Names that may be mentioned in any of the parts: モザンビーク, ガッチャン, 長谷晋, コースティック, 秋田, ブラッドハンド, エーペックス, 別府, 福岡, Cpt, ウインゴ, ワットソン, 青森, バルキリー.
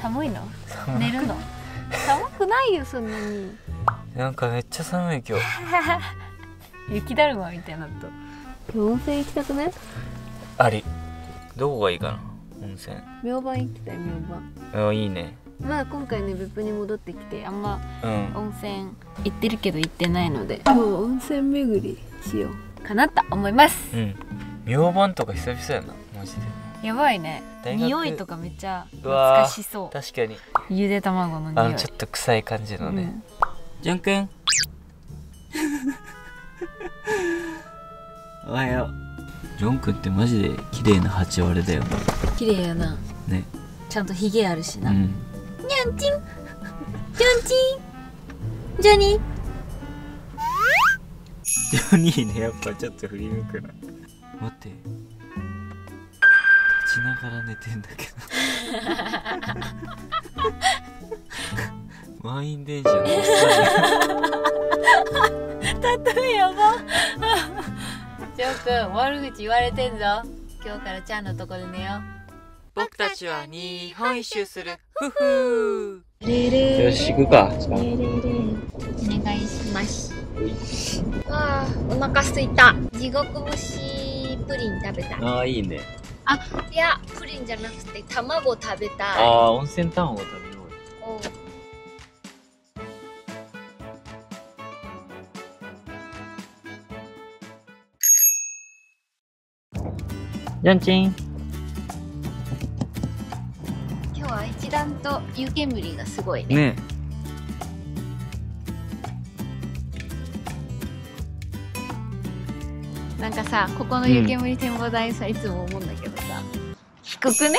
寒いの？寝るの？寒くないよそんなに。なんかめっちゃ寒い今日。雪だるまみたいなと。今日温泉行きたくない？あり。どこがいいかな温泉。明晩行きたい明晩。あいいね。まあ今回ね別府に戻ってきてあんま温泉行ってるけど行ってないので、今日温泉巡りしようかなと思います。うん。明晩とか久々やなマジで。やばいね。匂いとかめっちゃ懐かしそう。確かに。ゆで卵の匂い。ちょっと臭い感じのね。じゅんくん。おはよう。ジョンくんってマジで綺麗な八割だよ。綺麗やな。ね。ちゃんとひげあるしな。にゃんちん。にゃんちん。ジョニー。ジョニーね、やっぱちょっと振り向くな。待って。しながら寝てんだけど満員電車のおっさん例えやばジョン君悪口言われてんぞ。今日からちゃんのとこで寝よう。僕たちは日本一周するふふー。よし行くか。お願いします。あーお腹すいた。地獄蒸しプリン食べた。あーいいね。あ、いや、プリンじゃなくて卵食べたい。ああ、温泉卵食べよう。じゃんちん。今日は一段と湯煙がすごいね。ねえ。なんかさ、ここの湯煙展望台さ、いつも思うんだけどさ、低くね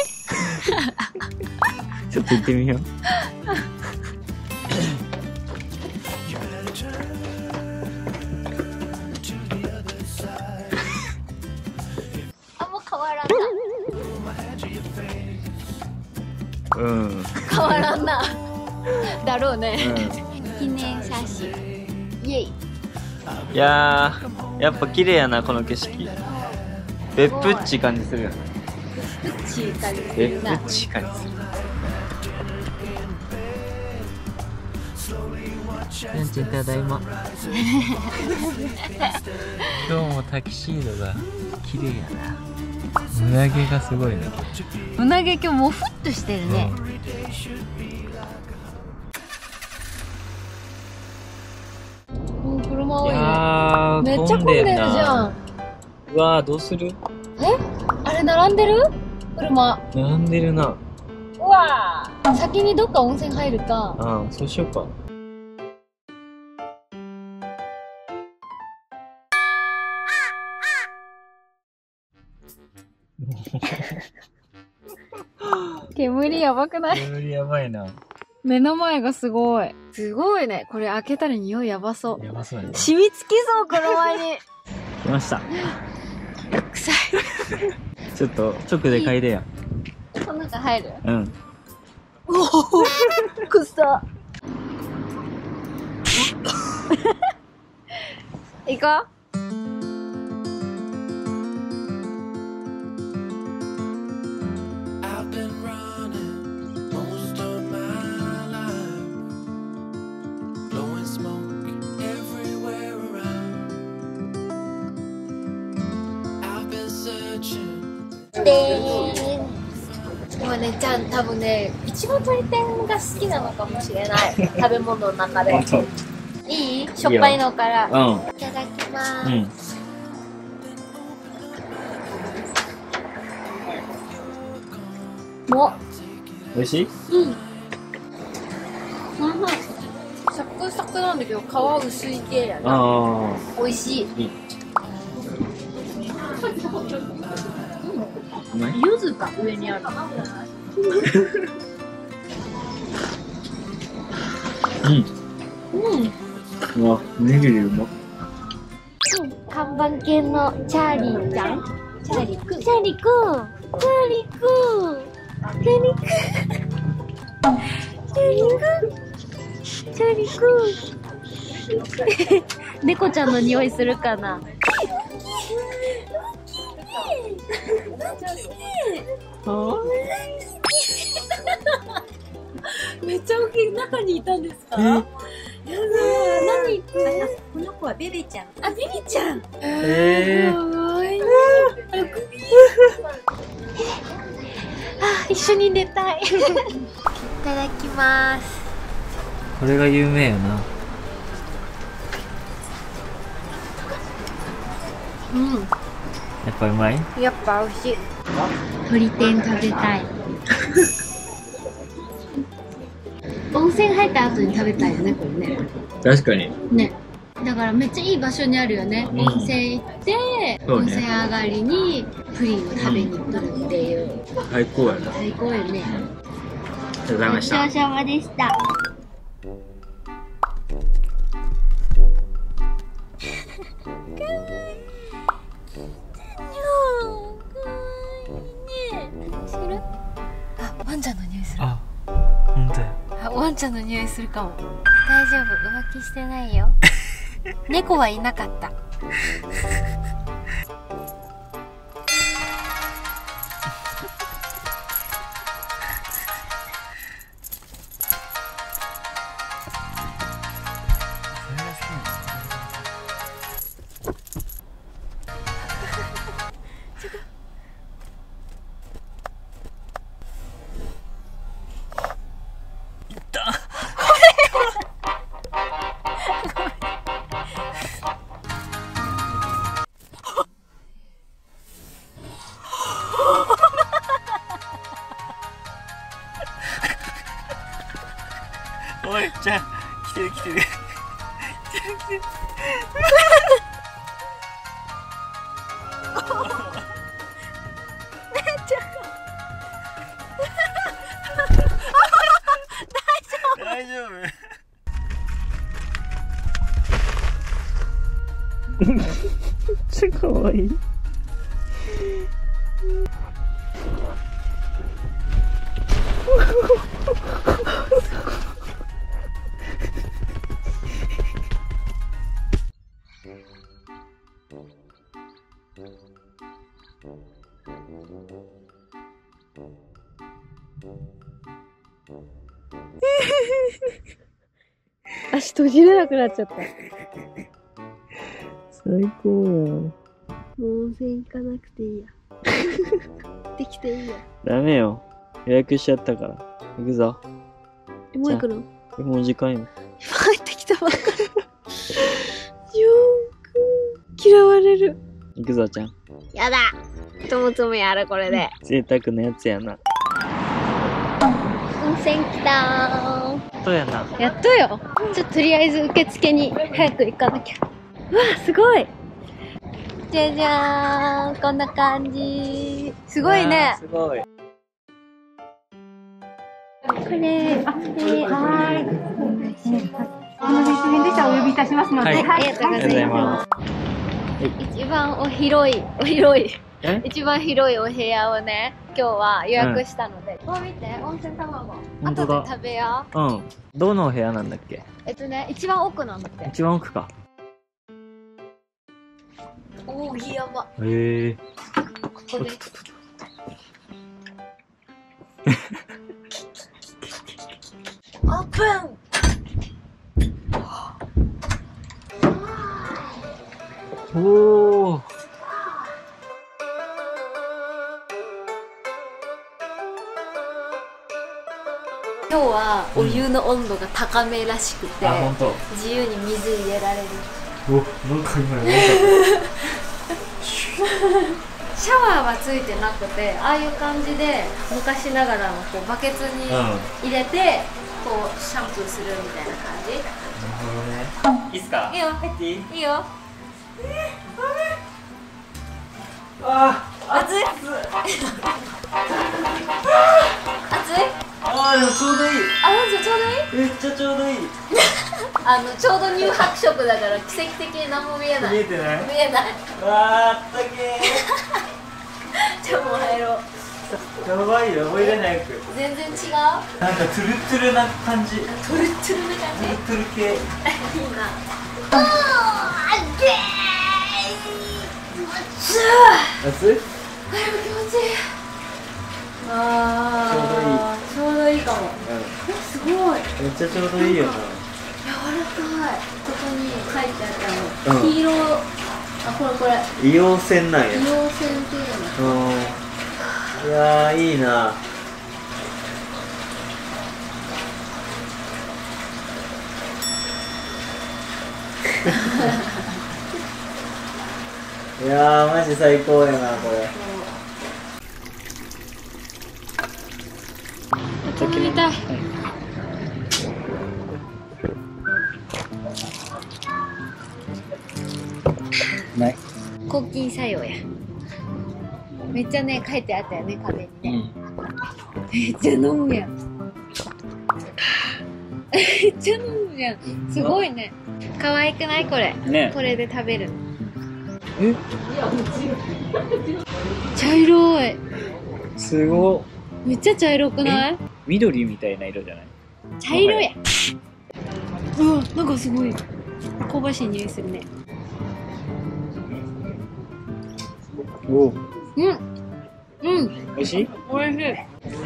ちょっと行ってみようあんま変わらんな。うん変わらんなだろうね、うん、記念写真イエイ。いやーやっぱ綺麗やなこの景色。別府っち感じするよね。別府っち感じする。別府っち感じする。なんちゃんただいま。どうもタキシードが綺麗やな。胸毛がすごいね。胸毛今日もふっとしてるね。いやーめっちゃ混んでるじゃん。うわーどうする？え？あれ並んでる？車。並んでるな。うわー。先にどっか温泉入るか。うんそうしようか。煙やばくない？煙やばいな。目の前がすごい。すごいね。これ開けたら匂いやばそう。やばそうやね。染みつきそう、この前に。来ました。臭い。ちょっと、直で嗅いでや。この中入る？うん。おお臭っ。行こう。今ね、ちゃん多分ね、一番鳥天が好きなのかもしれない食べ物の中で。いい？しょっぱいのから、うん、いただきます、うん、おいしい？うん、サクサクなんだけど皮薄い系やな。おいしい、うん柚子が上にある。うん。うん。うわ、ネギリうまっ。看板犬のチャーリーちゃん、チャーリーくん、チャーリーくん、チャーリーくん、チャーリーくん、チャーリーくん。猫ちゃんの匂いするかな。めっちゃ大きい。中にいたんですか。やだ。何言って。この子はベベちゃん。あ、ベベちゃん。可愛い。あ、一緒に寝たい。いただきます。これが有名よな。うん。やっぱうまい。やっぱ美味しい。鶏天食べたい。温泉入った後に食べたいよね、これね。確かに。ね。だからめっちゃいい場所にあるよね。温泉行って、温泉上がりにプリンを食べに来るっていう。最高やな。最高よね。ありがとうございました。ごちそうさまでした。ワンちゃんの匂いするかも。大丈夫、浮気してないよ。猫はいなかった。おい、じゃあ、来てる来てる。来てる来てる。大丈夫。めっちゃ可愛い。足閉じれなくなっちゃった。最高や。もう温泉行かなくていいや。できていいや。ダメよ。予約しちゃったから。行くぞ。もう行くの？もう時間よ。今入ってきたばっかり。よく嫌われる。行くぞちゃん。やだ。ともつもやるこれで。贅沢なやつやな。温泉来たー。やっとやな。やっとよ。ちょっととりあえず受付に早く行かなきゃ。うわー、すごい。じゃじゃーん、こんな感じ。すごいね。すごい。これ、あ、はい。この別便でしたらお呼びいたしますので、はい、ありがとうございます。一番お広い。一番広いお部屋をね、今日は予約したので。こう見て、温泉卵。後で食べよう。うん。どのお部屋なんだっけ？一番奥なんだって。一番奥か。扇山。へえ。ここです。オープン。おお。今日はお湯の温度が高めらしくて、自由に水入れられる。お、なんか今やばい。シャワーはついてなくて、ああいう感じで昔ながらのこうバケツに入れて、こうシャンプーするみたいな感じ。なるほどね。いいっすか？いいよ。入っていい？いいよ。ああ、熱い。熱い。ああ、ちょうどいい。あ、マジでちょうどいい。めっちゃちょうどいい。ちょうど乳白色だから奇跡的に何も見えない。見えてない、見えない。わー、あったけー。じゃあもう入ろう。やばいよ、覚えれない。全然違う。なんかトゥルトゥルな感じ。トゥルトゥルな感じ。トゥルトゥル系。いいな。おー、でー。熱い。熱い。あれも気持ちいい。あー、ちょうどいい。ちょうどいいかも。え、すごい。めっちゃちょうどいいよな。柔らかい。ここに書いてあったの。黄色。あ、これこれ。硫黄泉なんや。硫黄泉っていうの。うん。いやー、いいな。いやー、マジ最高やな、これ。やってみたい。ない。抗菌作用や。めっちゃね、書いてあったよね、壁にね。めっちゃ飲むやん。めっちゃ飲むやん。すごいね。可愛くないこれ。ね。これで食べる。え？茶色い。すごい。めっちゃ茶色くない？緑みたいな色じゃない？茶色や。うわ、なんかすごい。香ばしい匂いするね。おお。うん、うん、美味しい？美味しい。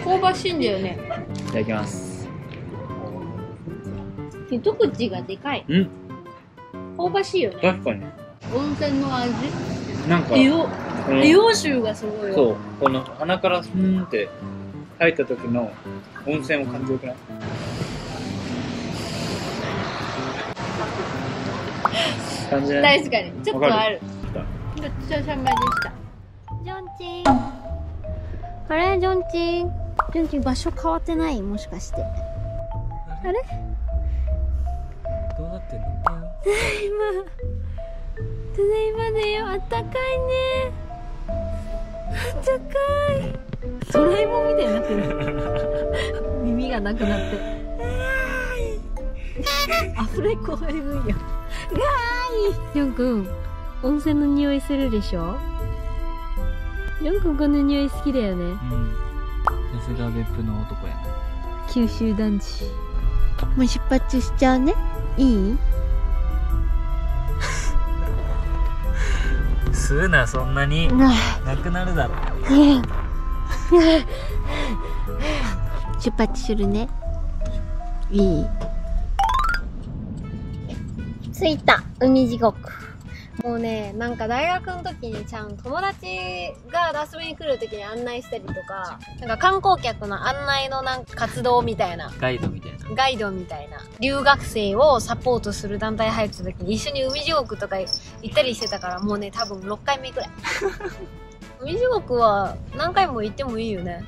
香ばしいんだよね。いただきます。一口がでかい。うん。香ばしいよね。確かに。温泉の味。なんか。硫黄臭がすごいよ。そう、この鼻からスーンって入った時の温泉を感じるくらい。感じない。確かに、ちょっとある。ごちそうさまでした。ジョンチン、あれジョンチン、ジョンチン場所変わってない？もしかして。あれ？どうなってんの？ただいま、ただいまだよ。あったかいね。あったかい。ドラえもんみたいになってる。耳がなくなって。あふれこわりぶいよ。ガーイ。ジョン君、温泉の匂いするでしょ？ジョン君この匂い好きだよね。うん。さすが別府の男やな。九州男子。もう出発しちゃうね。いい？吸うな、そんなに。なくなるだろ。出発するね。いい。着いた、海地獄。もうね、なんか大学の時にちゃんと友達が遊びに来る時に案内したりとか、なんか観光客の案内のなんか活動みたいな、ガイドみたいな、留学生をサポートする団体入った時に一緒に海地獄とか行ったりしてたから、もうね、多分6回目くらい。海地獄は何回も行ってもいいよね。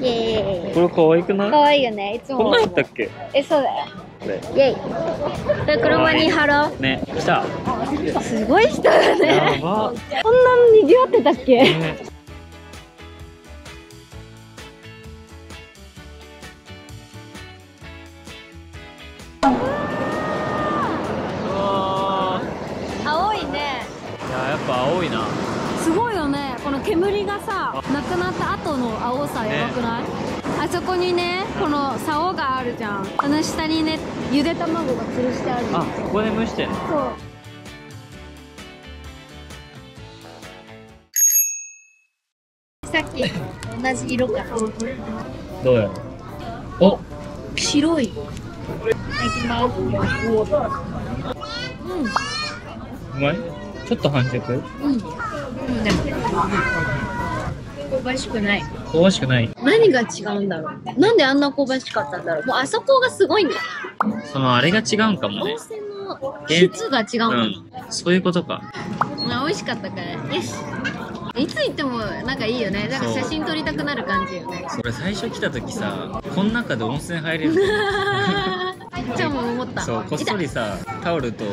イエーイ。これ可愛くない？可愛いよね。いつもこんなんだったっけ？え、そうだよ。イエーイ。で、車に貼ろう。ね、来た。すごい人だね。こんなに賑わってたっけ？青いね。いや、やっぱ青いな。すごいよね。この煙がさ、なくなった後の青さやばくない？あそこにね、この竿があるじゃん。あの下にね、ゆで卵が吊るしてある。あ、ここで蒸してんの？そう。さっき同じ色か。どうや？お、白い。いただきます。うん。うまい？ちょっと半熟？うん。でも香ばしくない。香ばしくない。何が違うんだろう。なんであんな香ばしかったんだろう。もうあそこがすごいんだ。そのあれが違うんかもね。温泉の質が違うんだ。そういうことか。まあ美味しかったから。よし。いつ行ってもなんかいいよね。なんか写真撮りたくなる感じよね。それ最初来た時さ、この中で温泉入れる。っちゃ思った。そう、こっそりさ、タオルと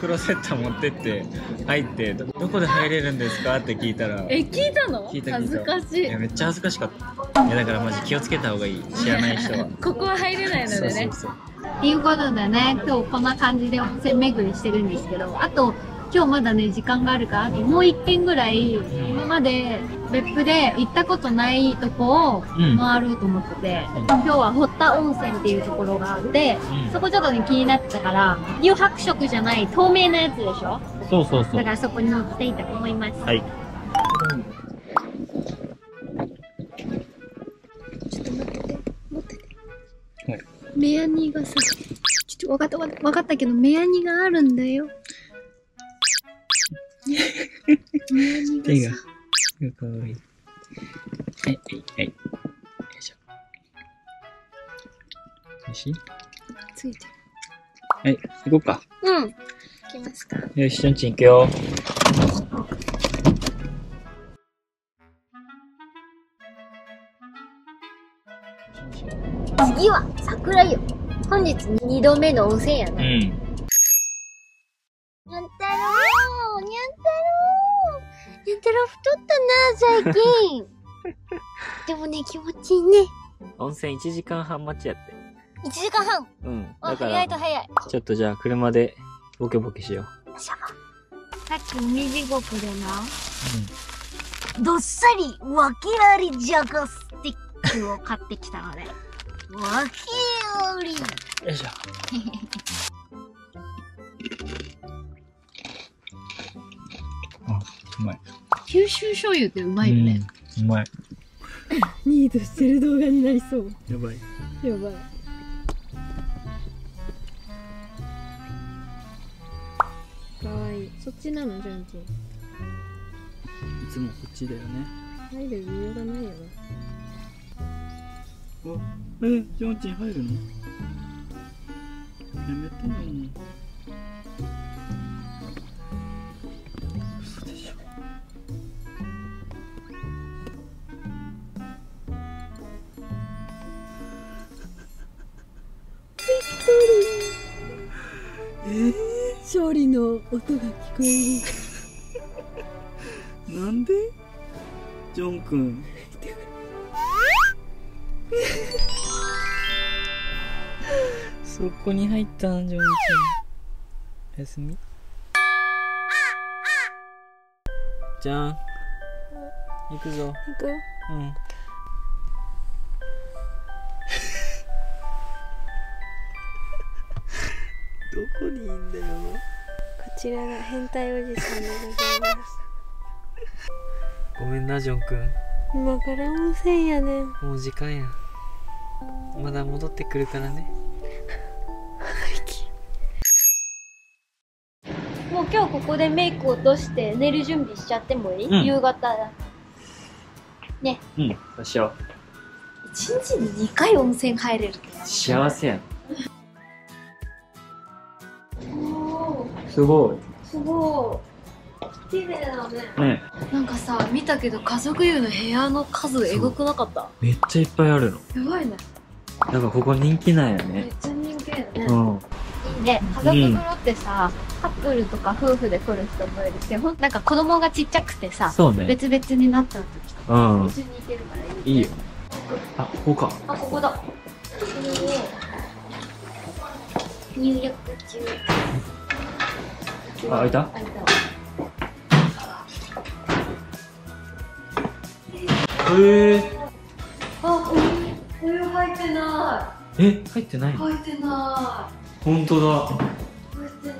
クロセット持ってって入って、どこで入れるんですかって聞いたら。え、聞いたの？聞いた。恥ずかしい。いや、めっちゃ恥ずかしかった。いや、だからマジ気をつけた方がいい。知らない人は。ここは入れないのでね。そうそうそう。っていうことでね、今日こんな感じで温泉巡りしてるんですけど、あと今日まだね時間があるから、もう1軒ぐらい今まで別府で行ったことないとこを回ろうと思ってて、今日は堀田温泉っていうところがあって、そこちょっとね気になってたから、乳白色じゃない透明なやつでしょ。そうそうそう。だからそこに乗っていたと思います。はい。ちょっと待ってて、持ってて。はい。目やにがさ、ちょっと分かったけど、目やにがあるんだよ。手がかわいい。はいはいはい。よいしょ。おいしい？ついてる。はい、行こうか。うん、行きますか。よし、しゅんちん行くよ。次は桜よ。本日2度目の温泉やな。うん、太ったな最近。でもね、気持ちいいね。温泉1時間半待ちやって。1時間半うん、だから早いと早い。ちょっとじゃあ車でボケボケしよう。よいしょ。さっき海地獄でな、うん、どっさりわけありジャガスティックを買ってきたので、わけあり。よいしょ。あ、うまい。九州醤油ってうまいよね。うまい。ニートしてる動画になりそう。やばい。やばい。可愛い。そっちなの、じゃんちん。いつもこっちだよね。入る理由がないよね。じゃんちん入るの。やめてないね。勝利の音が聞こえる。なんでジョン君。そこに入ったんジョン君。おやすみじゃん、行くぞ。行く。うん。どこにいんだよ。こちらが変態おじさんでございます。ごめんなジョン君。今から温泉やねん。もう時間や。まだ戻ってくるからね。もう今日ここでメイク落として寝る準備しちゃってもいい？うん、夕方だね。うん、そうしよう。一日に2回温泉入れるって幸せやん。すごい。すごい。綺麗だね。ね。なんかさ、見たけど家族湯の部屋の数エグくなかった？めっちゃいっぱいあるの。やばいね。なんかここ人気なんやね。めっちゃ人気だよね。うん。いいね。家族風呂ってさ、カップルとか夫婦で来る人もいるけど、なんか子供がちっちゃくてさ、そうね。別々になっちゃう時とか、一緒に行けるからいいね。いいよ。あ、ここか。あ、ここだ。入浴中。あ、開いた？開いた。あ、お湯入ってない。え、入ってない？入ってない。本当だ。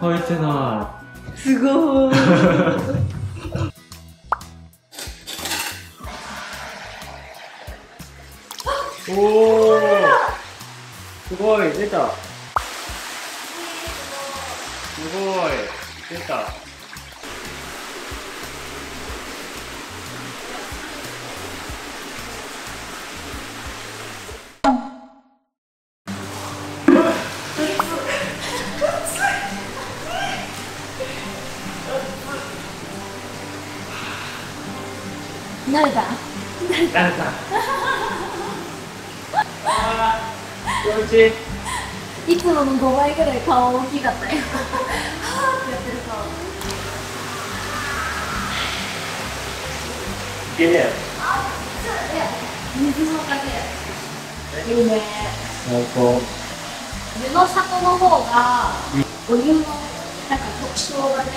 入ってない。すごい。おお。すごい、出た。すごい。出た。慣れた？慣れた。ああ、気持ちいい。いつもの5倍ぐらい顔大きかったよ。はぁってやってる顔。いけねえよ。あっ、水のおかげ。いいね。最高。湯の里の方が、お湯のなんか特徴がね、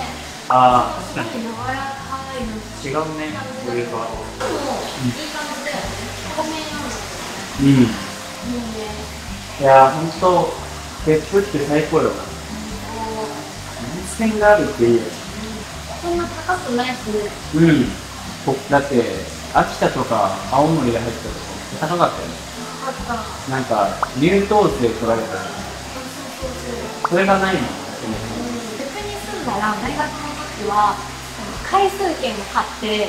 ああ、すごい柔らかいの。違うね、お湯が。でも、いい感じだよね。透明なの。うん。いいね。いやー、ほんと、別府って最高よな。温泉があるっていいよ。そんな高くないしね。うん。だって、秋田とか青森で入ったとこ、高かったよね。高かった。なんか、入湯税取られたよね。それがないもんね。別に住んだら、大学の時は、回数券を買って、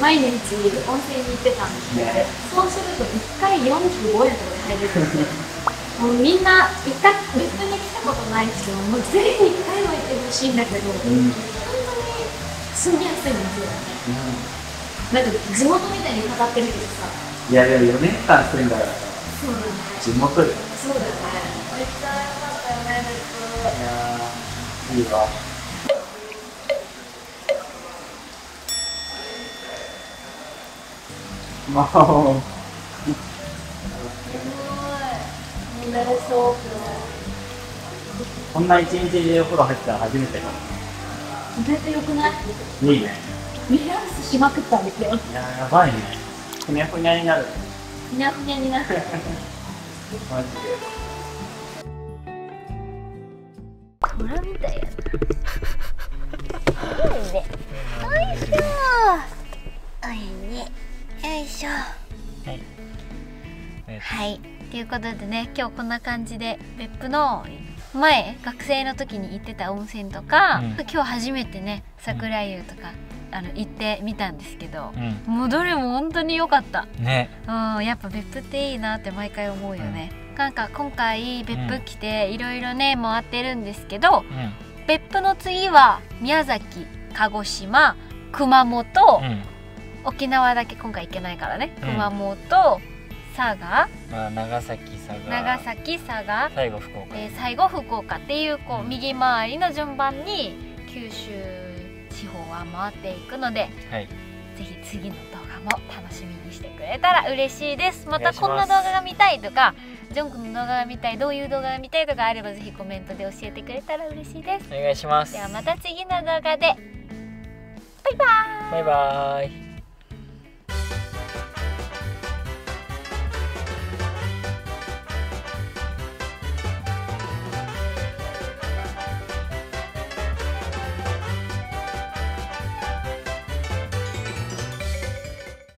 毎日温泉に行ってたんですけど、そうすると1回45円とか入れてて。もうみんな別府に来たことない人はもうぜひ1回は行ってほしいんだけど、本当に住みやすいんですよね。なんか地元みたいに語ってるけどさ。いやでも4年間住んだからさ。そうだね。地元で。そうだね。めっちゃ良かったよね、別府。いやー、いいわ。まあ。こんな一日でお風呂入ったら初めてかも。絶対良くない？いいね。リラックスしまくったんですよ。いやー、やばいね。ふにゃふにゃになる。ふにゃふにゃになる。マジで。ご覧みたいやな。いいね。よいしょ。いいね。よいしょ。はい。はい。ということでね、今日こんな感じで別府の前学生の時に行ってた温泉とか、今日初めてね桜湯とか行ってみたんですけど、もうどれも本当に良かったね。やっぱ別府っていいなって毎回思うよね。なんか今回別府来ていろいろね回ってるんですけど、別府の次は宮崎、鹿児島、熊本、沖縄だけ今回行けないからね、熊本、佐賀、長崎、佐賀、最後福岡、っていうこう右回りの順番に九州地方は回っていくので、ぜひ次の動画も楽しみにしてくれたら嬉しいです。またこんな動画が見たいとか、ジョン君の動画が見たい、どういう動画が見たいとかあればぜひコメントで教えてくれたら嬉しいです。お願いします。ではまた次の動画で。バイバーイ。バイバーイ。